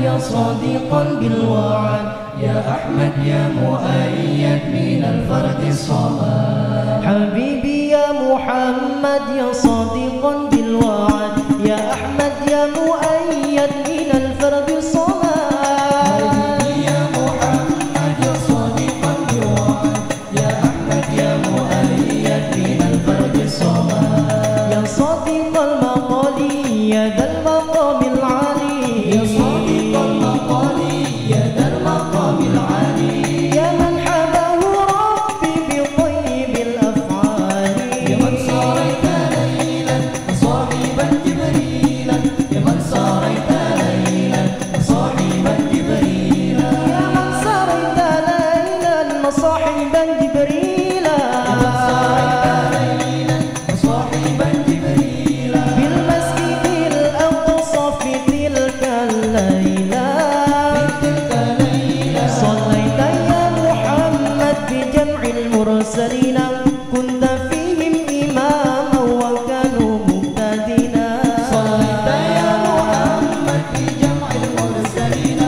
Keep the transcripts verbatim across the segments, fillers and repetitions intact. يا صادقا بالوعد يا أحمد يا مؤيد من الفرد الصمد. حبيبي يا محمد يا صادقا بالوعد يا أحمد يا مؤيد من الفرد الصمد. حبيبي يا محمد يا صادقا بالوعد يا أحمد يا مؤيد من الفرد الصمد. يا صادق المقال يا ذا المقام العلي. كنت فيهم إماما وكانوا مهتدينا. صليت يا محمد في جمع المرسلين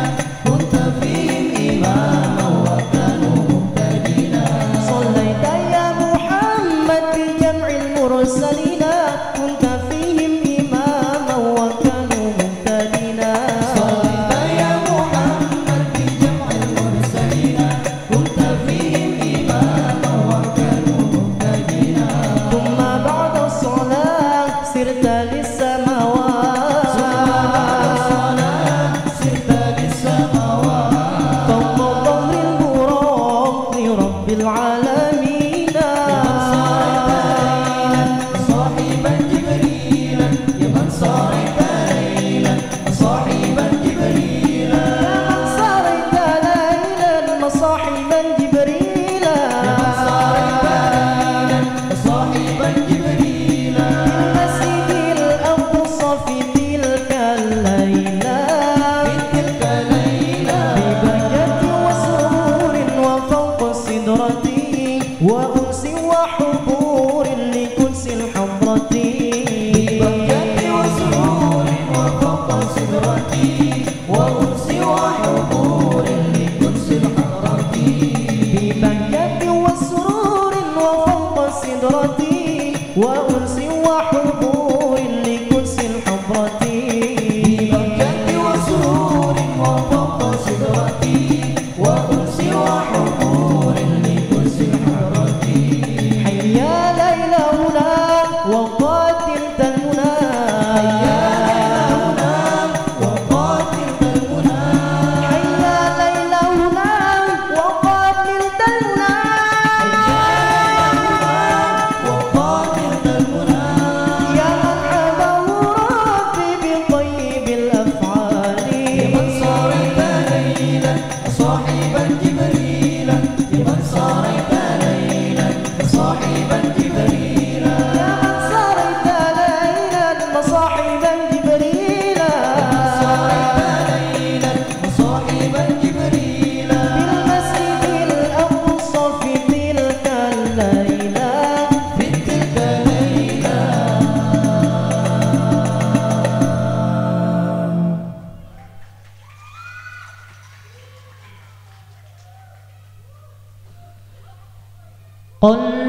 كنت فيهم إماما وكانوا مهتدينا. صليت يا محمد في جمع المرسلين كنت فيهم إماما وكانوا مهتدينا. صليت يا محمد في جمع المرسلين كنت فيهم إماما. وأنس وحبور لكنس الحضرة ببهجة وسرور وفوق سدرة. وأنس وحبور لكنس الحضرة ببهجة وسرور وفوق سدرة. وأنس وحبور لكنس الحضرة ببهجة وسرور وفوق سدرة. وأنس وحبور قل